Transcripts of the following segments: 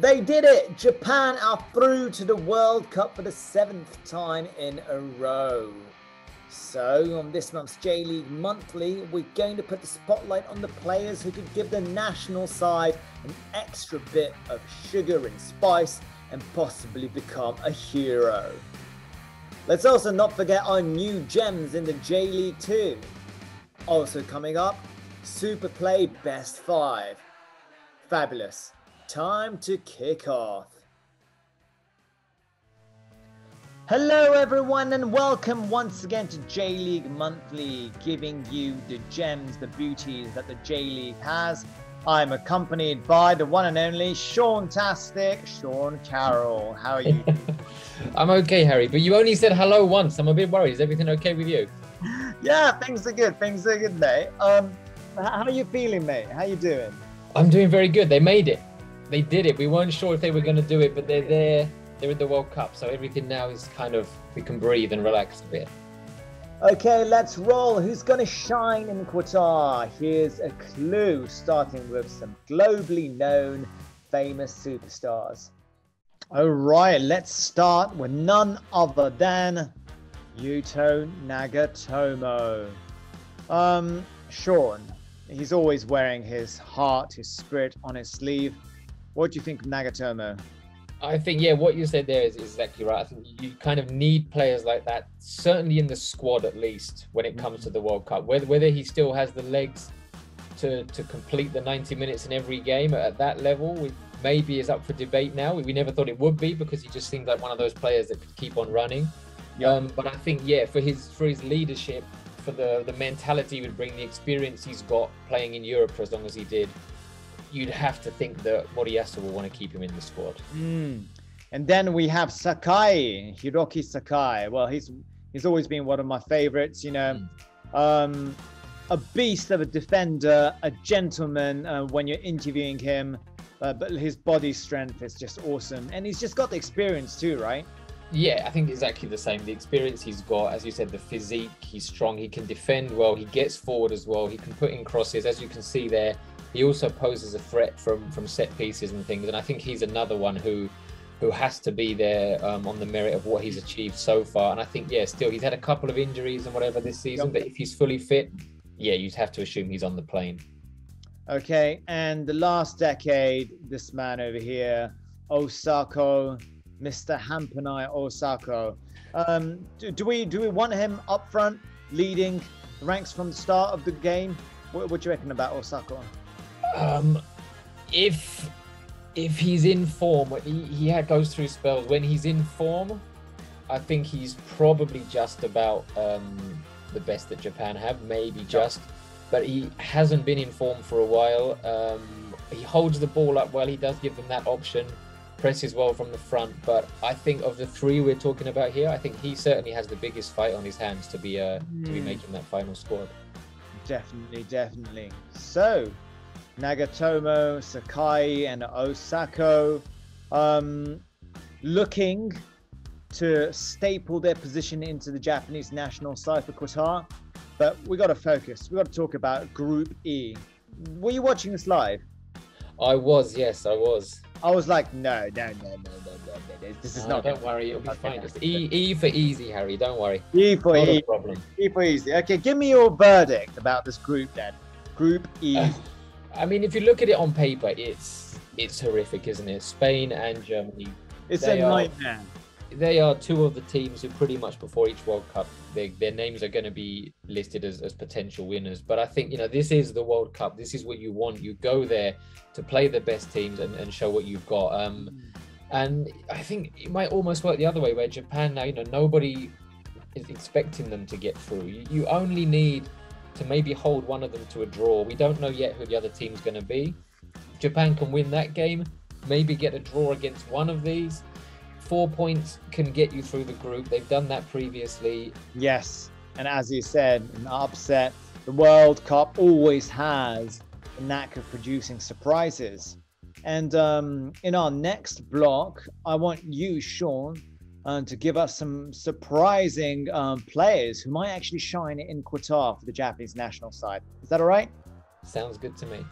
They did it! Japan are through to the World Cup for the 7th time in a row. So, on this month's J League Monthly, we're going to put the spotlight on the players who could give the national side an extra bit of sugar and spice and possibly become a hero. Let's also not forget our new gems in the J League too. Also coming up, Super Play Best 5. Fabulous. Time to kick off. Hello everyone and welcome once again to J League Monthly, giving you the gems, the beauties that the J League has. I'm accompanied by the one and only Sean-tastic, Sean Carroll. How are you? I'm okay, Harry, but you only said hello once. I'm a bit worried. Is everything okay with you? Yeah, things are good. Things are good, mate. How are you feeling, mate? How you doing? I'm doing very good. They made it. They did it. We weren't sure if they were going to do it, but they're there. They're at the World Cup, so everything now is kind of, we can breathe and relax a bit. Okay, let's roll. Who's going to shine in Qatar? Here's a clue, starting with some globally known, famous superstars. All right, let's start with none other than Yuto Nagatomo. Sean, he's always wearing his heart, his spirit on his sleeve. What do you think of Nagatomo? I think, yeah, what you said there is exactly right. I think you kind of need players like that, certainly in the squad at least, when it comes to the World Cup. Whether he still has the legs to complete the 90 minutes in every game at that level, maybe is up for debate now. We never thought it would be because he just seemed like one of those players that could keep on running. Yeah. But I think, yeah, for his leadership, for the mentality he would bring, the experience he's got playing in Europe for as long as he did, you'd have to think that Moriyasu will want to keep him in the squad. Mm. And then we have Sakai, Hiroki Sakai. Well, he's always been one of my favorites, you know. A beast of a defender, a gentleman when you're interviewing him, but his body strength is just awesome. And he's just got the experience too, right? Yeah, I think exactly the same. The experience he's got, as you said, the physique, he's strong, he can defend well, he gets forward as well, he can put in crosses, as you can see there. He also poses a threat from set pieces and things. And I think he's another one who has to be there on the merit of what he's achieved so far. And I think, yeah, still, he's had a couple of injuries and whatever this season, but if he's fully fit, yeah, you'd have to assume he's on the plane. Okay, and the last decade, this man over here, Osako, Mr. Hampenai Osako. Do we want him up front, leading ranks from the start of the game? What do you reckon about Osako? If he's in form, he goes through spells. When he's in form, I think he's probably just about the best that Japan have, maybe just. But he hasn't been in form for a while. He holds the ball up well. He does give them that option. Presses well from the front. But I think of the three we're talking about here, I think he certainly has the biggest fight on his hands to be making that final squad. Definitely, definitely. So, Nagatomo, Sakai and Osako looking to staple their position into the Japanese national side for Qatar. But we got to focus. We got to talk about Group E. Were you watching this live? I was, yes, I was. I was like, no. This is not. Don't worry, it'll be fine. It's E for easy, Harry. Don't worry. E for easy. Not a problem. E for easy. Okay, give me your verdict about this group then. Group E. I mean, if you look at it on paper, it's horrific, isn't it? Spain and Germany. It's a nightmare. They are two of the teams who pretty much before each World Cup, their names are going to be listed as potential winners. But I think, you know, this is the World Cup. This is what you want. You go there to play the best teams and show what you've got. And I think it might almost work the other way where Japan now, you know, nobody is expecting them to get through. You only need to maybe hold one of them to a draw. We don't know yet who the other team's going to be. Japan can win that game, maybe get a draw against one of these. 4 points can get you through the group. They've done that previously. Yes, and as you said, an upset. The World Cup always has a knack of producing surprises. And in our next block, I want you, Sean, to give us some surprising players who might actually shine in Qatar for the Japanese national side. Is that all right? Sounds good to me.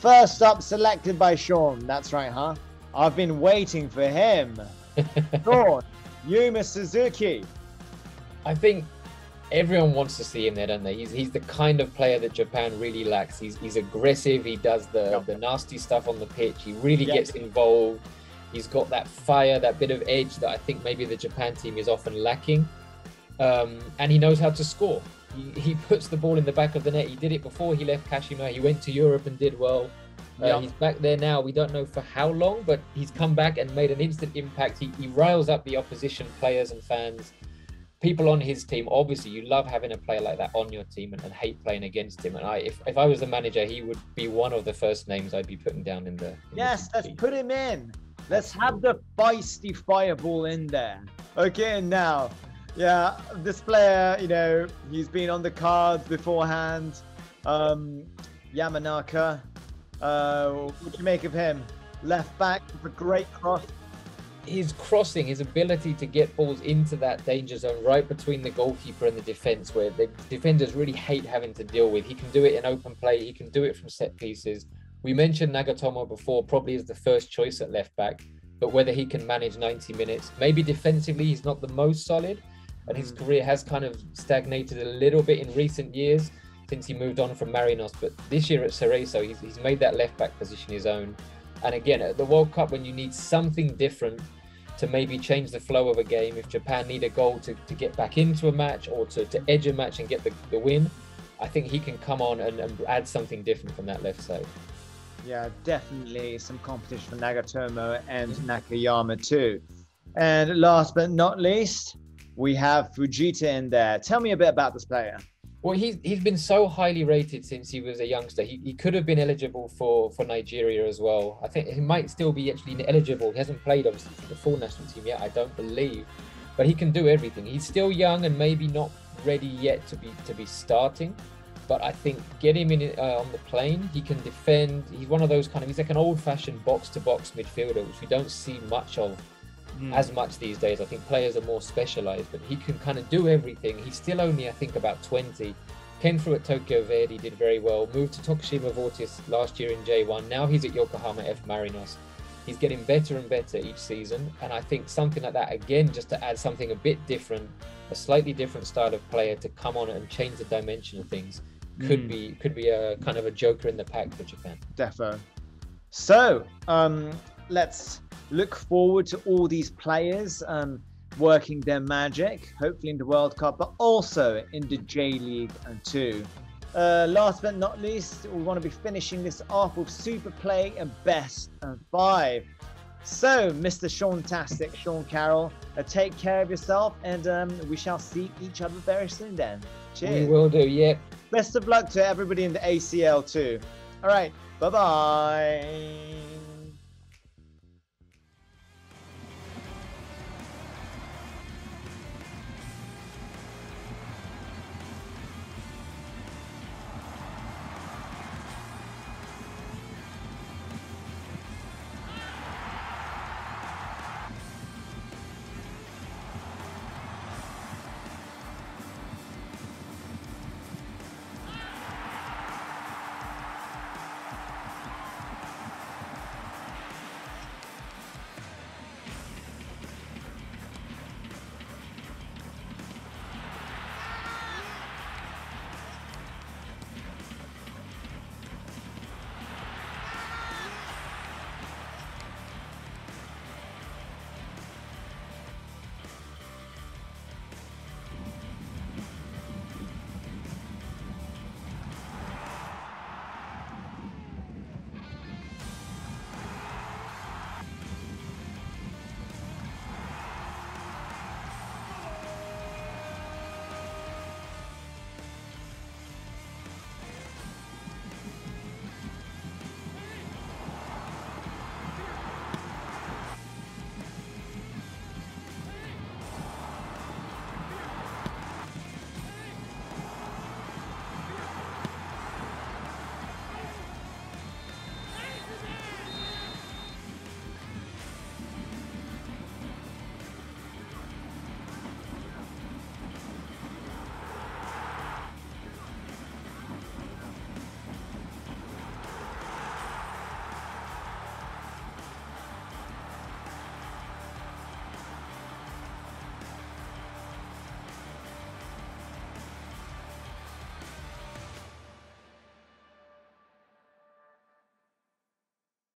first up selected by Sean. That's right, huh? I've been waiting for him. Sean, Yuma Suzuki. I think everyone wants to see him there, don't they? He's the kind of player that Japan really lacks. He's aggressive. He does the nasty stuff on the pitch. He really gets involved. He's got that fire, that bit of edge that I think maybe the Japan team is often lacking. And he knows how to score. He puts the ball in the back of the net. He did it before he left Kashima. He went to Europe and did well. He's back there now. We don't know for how long, but he's come back and made an instant impact. He riles up the opposition players and fans. People on his team, obviously, you love having a player like that on your team and hate playing against him. And if I was the manager, he would be one of the first names I'd be putting down in the... Let's put him in. Let's have the feisty fireball in there. Okay, and now... Yeah, this player, you know, he's been on the cards beforehand. Yamanaka, what do you make of him? Left back with a great cross. His crossing, his ability to get balls into that danger zone right between the goalkeeper and the defence, where the defenders really hate having to deal with. He can do it in open play. He can do it from set pieces. We mentioned Nagatomo before, probably is the first choice at left back, but whether he can manage 90 minutes, maybe defensively he's not the most solid. And his career has kind of stagnated a little bit in recent years since he moved on from Marinos. But this year at Cerezo, he's made that left-back position his own. And again, at the World Cup, when you need something different to maybe change the flow of a game, if Japan need a goal to get back into a match or to edge a match and get the win, I think he can come on and add something different from that left side. Yeah, definitely some competition for Nagatomo and Nakayama too. And last but not least... we have Fujita in there. Tell me a bit about this player. Well, he's been so highly rated since he was a youngster. He could have been eligible for Nigeria as well. I think he might still be actually eligible. He hasn't played, obviously, for the full national team yet, I don't believe. But he can do everything. He's still young and maybe not ready yet to be starting. But I think get him in on the plane. He can defend. He's one of those he's like an old-fashioned box-to-box midfielder, which we don't see much of. As much these days. I think players are more specialised, but he can kind of do everything. He's still only, I think, about 20. Came through at Tokyo Verdy, did very well. Moved to Tokushima Vortis last year in J1. Now he's at Yokohama F Marinos. He's getting better and better each season. And I think something like that, again, just to add something a bit different, a slightly different style of player to come on and change the dimension of things, could be a kind of a joker in the pack for Japan. Defo. So, let's... look forward to all these players working their magic, hopefully in the World Cup, but also in the J League and too. Last but not least, we want to be finishing this off with Super Play and Best of 5. So, Mr. Sean-tastic, Sean Carroll, take care of yourself, and we shall see each other very soon then. Cheers. We will do, yeah. Best of luck to everybody in the ACL too. All right, bye-bye.